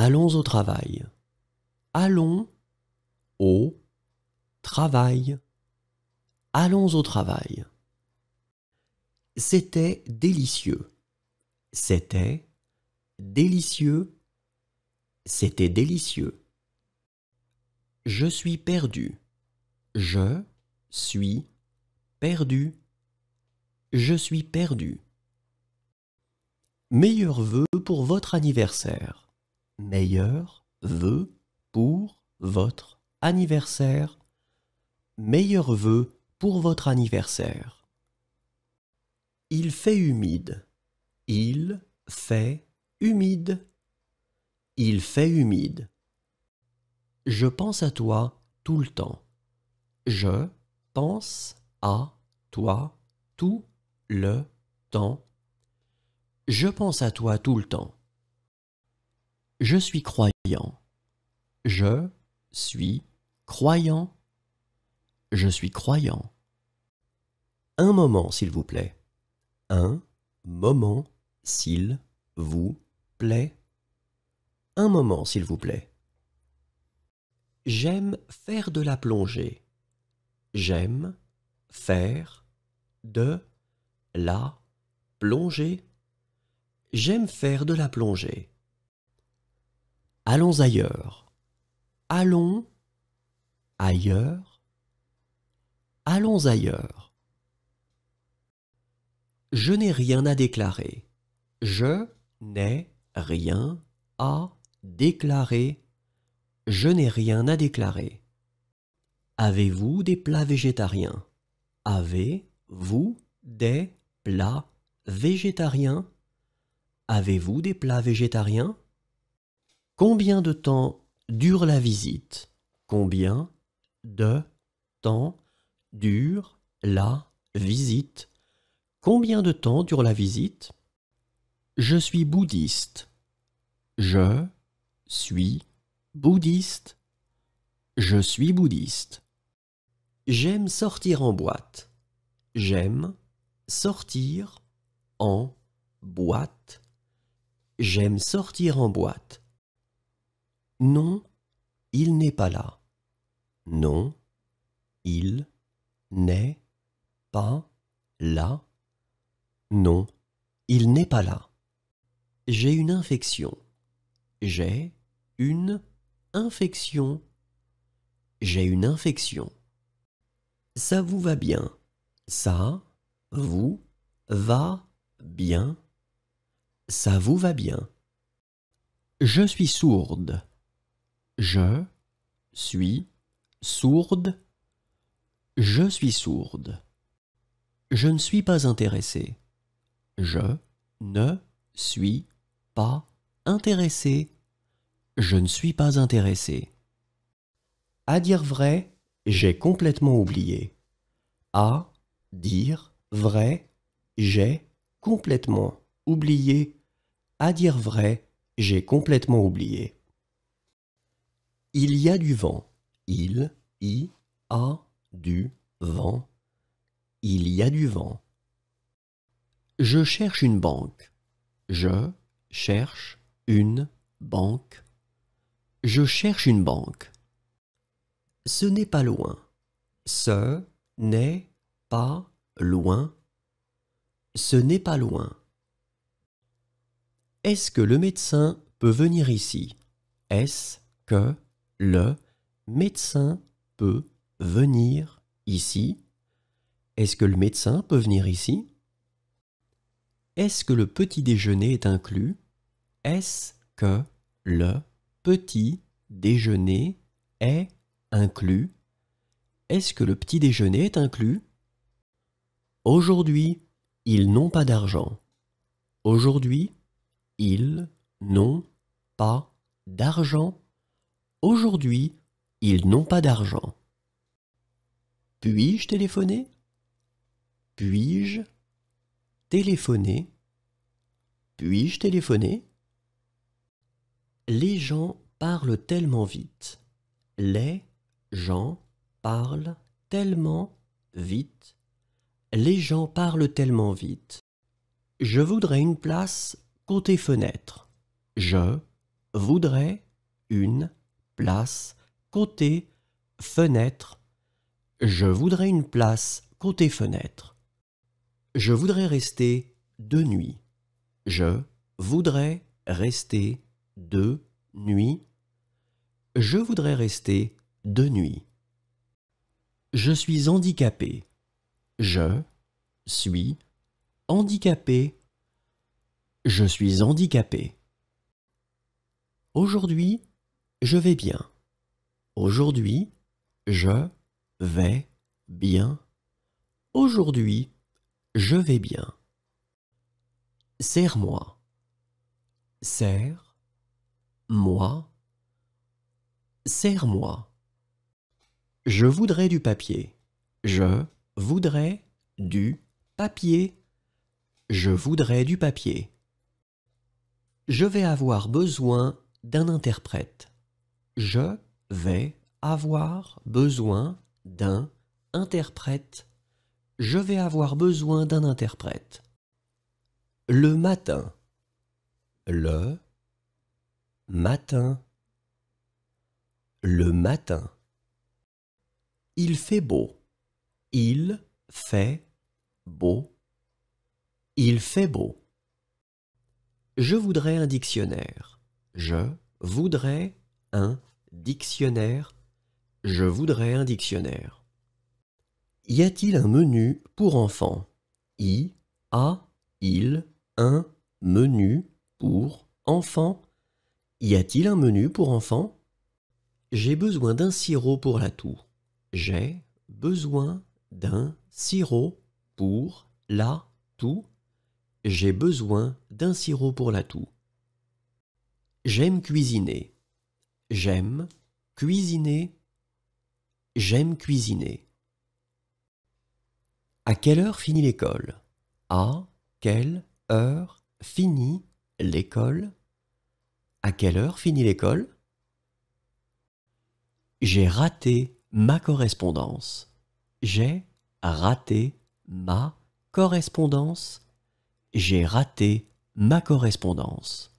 Allons au travail. Allons au travail. Allons au travail. C'était délicieux. C'était délicieux. C'était délicieux. Je suis perdu. Je suis perdu. Je suis perdu. Meilleurs vœux pour votre anniversaire. Meilleurs vœux pour votre anniversaire. Meilleurs vœux pour votre anniversaire. Il fait humide. Il fait humide. Il fait humide. Je pense à toi tout le temps. Je pense à toi tout le temps. Je pense à toi tout le temps. Je suis croyant. Je suis croyant. Je suis croyant. Un moment, s'il vous plaît. Un moment, s'il vous plaît. Un moment, s'il vous plaît. J'aime faire de la plongée. J'aime faire de la plongée. J'aime faire de la plongée. Allons ailleurs. Allons ailleurs. Allons ailleurs. Je n'ai rien à déclarer. Je n'ai rien à déclarer. Je n'ai rien à déclarer. Avez-vous des plats végétariens? Avez-vous des plats végétariens? Avez-vous des plats végétariens? Combien de temps dure la visite? Combien de temps dure la visite? Combien de temps dure la visite? Je suis bouddhiste. Je suis bouddhiste. Je suis bouddhiste. J'aime sortir en boîte. J'aime sortir en boîte. J'aime sortir en boîte. Non, il n'est pas là. Non, il n'est pas là. Non, il n'est pas là. J'ai une infection. J'ai une infection. J'ai une infection. Ça vous va bien. Ça vous va bien. Ça vous va bien. Je suis sourde. Je suis sourde. Je suis sourde. Je ne suis pas intéressé. Je ne suis pas intéressé. Je ne suis pas intéressé. À dire vrai, j'ai complètement oublié. À dire vrai, j'ai complètement oublié. À dire vrai, j'ai complètement oublié. Il y a du vent. Il y a du vent. Il y a du vent. Je cherche une banque. Je cherche une banque. Je cherche une banque. Ce n'est pas loin. Ce n'est pas loin. Ce n'est pas loin. Est-ce que le médecin peut venir ici? Est-ce que le médecin peut venir ici? Est-ce que le médecin peut venir ici? Est-ce que le petit déjeuner est inclus? Est-ce que le petit déjeuner est inclus? Est-ce que le petit déjeuner est inclus? Aujourd'hui, ils n'ont pas d'argent. Aujourd'hui, ils n'ont pas d'argent. Aujourd'hui, ils n'ont pas d'argent. Puis-je téléphoner? Puis-je téléphoner? Puis-je téléphoner? Les gens parlent tellement vite. Les gens parlent tellement vite. Les gens parlent tellement vite. Je voudrais une place côté fenêtre. Je voudrais une place côté fenêtre. Je voudrais une place côté fenêtre. Je voudrais rester deux nuits. Je voudrais rester deux nuits. Je voudrais rester deux nuits. Je suis handicapé. Je suis handicapé. Je suis handicapé. Aujourd'hui, je vais bien. Aujourd'hui, je vais bien. Aujourd'hui, je vais bien. Serre-moi. Serre-moi. Serre-moi. Je voudrais du papier. Je voudrais du papier. Je voudrais du papier. Je vais avoir besoin d'un interprète. Je vais avoir besoin d'un interprète. Je vais avoir besoin d'un interprète. Le matin. Le matin. Le matin. Il fait beau. Il fait beau. Il fait beau. Je voudrais un dictionnaire. Je voudrais un dictionnaire. Je voudrais un dictionnaire. Y a-t-il un menu pour enfants? Y a-t-il un menu pour enfants? Y a-t-il un menu pour enfants? J'ai besoin d'un sirop pour la toux. J'ai besoin d'un sirop pour la toux. J'ai besoin d'un sirop pour la toux. J'aime cuisiner. J'aime cuisiner. J'aime cuisiner. À quelle heure finit l'école? À quelle heure finit l'école? À quelle heure finit l'école? J'ai raté ma correspondance. J'ai raté ma correspondance. J'ai raté ma correspondance.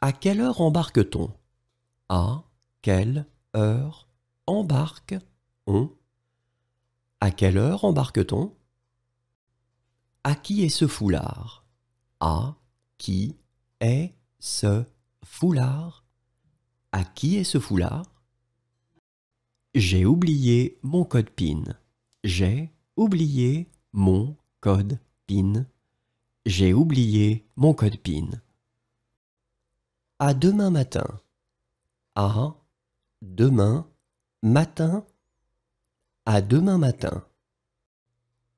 À quelle heure embarque-t-on? À quelle heure embarque-t-on? À quelle heure embarque-t-on? À qui est ce foulard? À qui est ce foulard? À qui est ce foulard? J'ai oublié mon code PIN. J'ai oublié mon code PIN. J'ai oublié mon code PIN. À demain matin. À demain matin. À demain matin.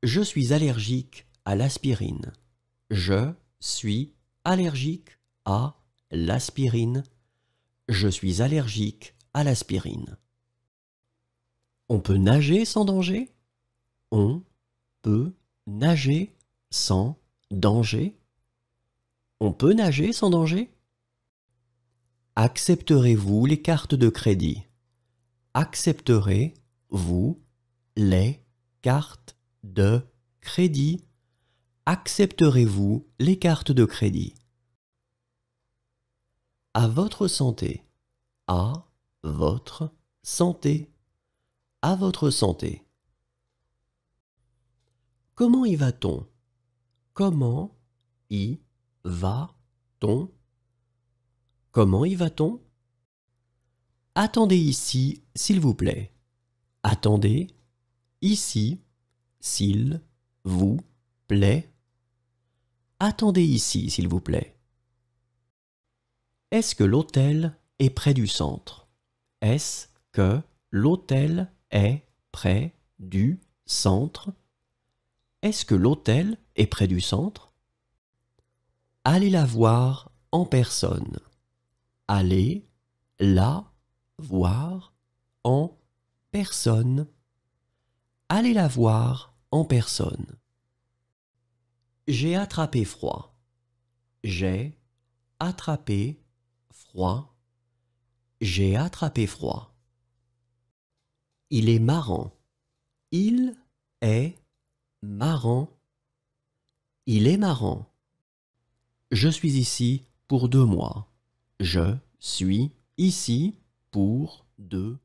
Je suis allergique à l'aspirine. Je suis allergique à l'aspirine. Je suis allergique à l'aspirine. On peut nager sans danger? On peut nager sans danger? On peut nager sans danger? Accepterez-vous les cartes de crédit? Accepterez-vous les cartes de crédit? Accepterez-vous les cartes de crédit? À votre santé. À votre santé. À votre santé. Comment y va-t-on? Comment y va-t-on? Comment y va-t-on? Attendez ici, s'il vous plaît. Attendez ici, s'il vous plaît. Attendez ici, s'il vous plaît. Est-ce que l'hôtel est près du centre? Est-ce que l'hôtel est près du centre? Est-ce que l'hôtel est près du centre? Allez la voir en personne. Allez la voir en personne. Allez la voir en personne. J'ai attrapé froid. J'ai attrapé froid. J'ai attrapé froid. Il est marrant. Il est marrant. Il est marrant. Je suis ici pour 2 mois. Je suis ici pour de